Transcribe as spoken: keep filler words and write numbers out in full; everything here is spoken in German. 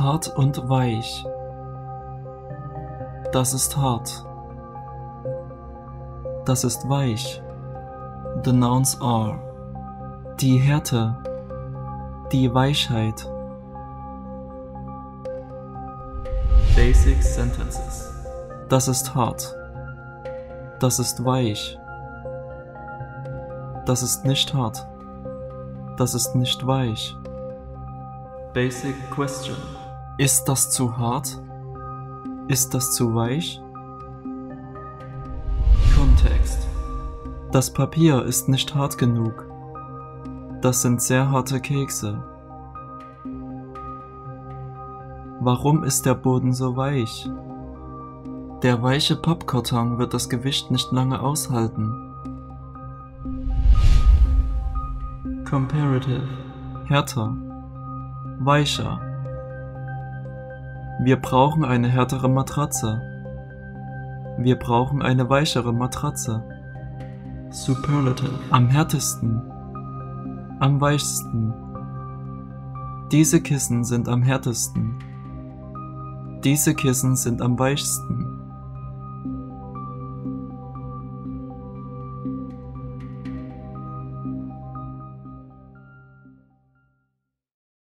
Hart und weich. Das ist hart. Das ist weich. The nouns are die Härte, die Weichheit. Basic sentences. Das ist hart. Das ist weich. Das ist nicht hart. Das ist nicht weich. Basic question. Ist das zu hart? Ist das zu weich? Kontext. Das Papier ist nicht hart genug. Das sind sehr harte Kekse. Warum ist der Boden so weich? Der weiche Pappkarton wird das Gewicht nicht lange aushalten. Comparative. Härter. Weicher. Wir brauchen eine härtere Matratze. Wir brauchen eine weichere Matratze. Superlative. Am härtesten. Am weichsten. Diese Kissen sind am härtesten. Diese Kissen sind am weichsten.